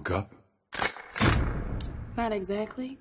Look up? Not exactly.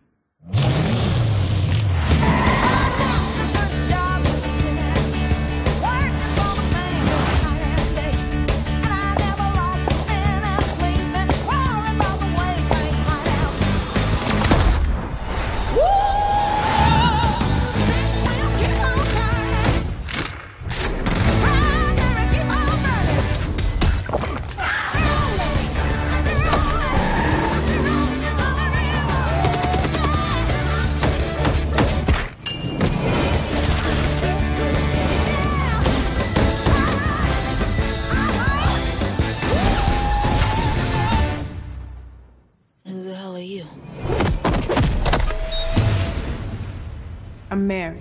Mary.